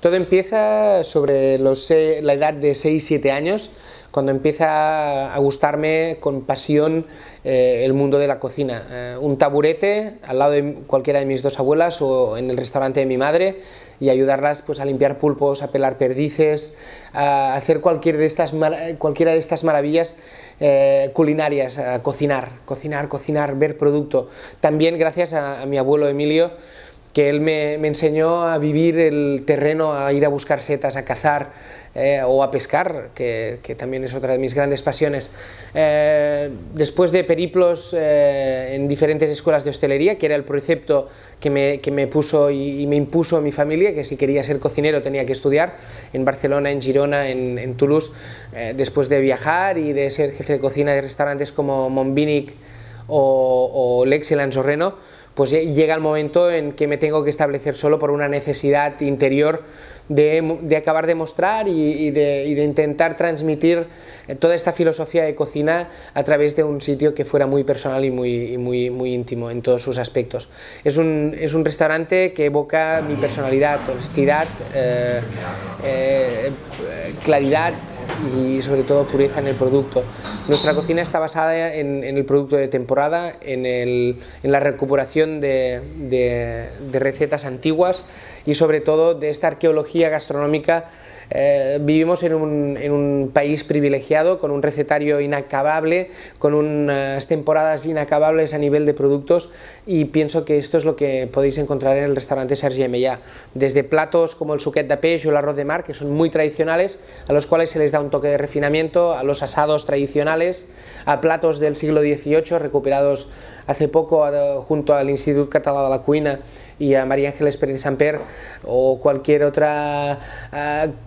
Todo empieza sobre la edad de 6-7 años, cuando empieza a gustarme con pasión el mundo de la cocina. Un taburete al lado de cualquiera de mis dos abuelas o en el restaurante de mi madre y ayudarlas pues, a limpiar pulpos, a pelar perdices, a hacer cualquiera de estas maravillas culinarias, a cocinar, ver producto. También gracias a mi abuelo Emilio, que él me enseñó a vivir el terreno, a ir a buscar setas, a cazar o a pescar, que también es otra de mis grandes pasiones. Después de periplos en diferentes escuelas de hostelería, que era el precepto que me puso y me impuso mi familia, que si quería ser cocinero tenía que estudiar en Barcelona, en Girona, en Toulouse, después de viajar y de ser jefe de cocina de restaurantes como Montvinic o Lex y Lanzorreno, pues llega el momento en que me tengo que establecer solo por una necesidad interior de acabar de mostrar y de intentar transmitir toda esta filosofía de cocina a través de un sitio que fuera muy personal y muy íntimo en todos sus aspectos. Es un restaurante que evoca mi personalidad, honestidad, claridad y sobre todo pureza en el producto. Nuestra cocina está basada en el producto de temporada, en la recuperación de recetas antiguas y sobre todo de esta arqueología gastronómica. Vivimos en un país privilegiado, con un recetario inacabable, con unas temporadas inacabables a nivel de productos, y pienso que esto es lo que podéis encontrar en el restaurante Sergi Ametlla, desde platos como el suquet de peix o el arroz de mar, que son muy tradicionales, a los cuales se les da un toque de refinamiento, a los asados tradicionales, a platos del siglo XVIII recuperados hace poco junto al Instituto Català de la Cuina y a María Ángeles Pérez-Samper, o cualquier otra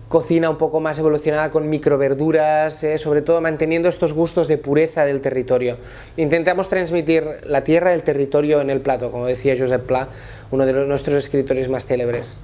cocina un poco más evolucionada con microverduras, sobre todo manteniendo estos gustos de pureza del territorio. Intentamos transmitir la tierra, el territorio en el plato, como decía Josep Pla, uno de nuestros escritores más célebres.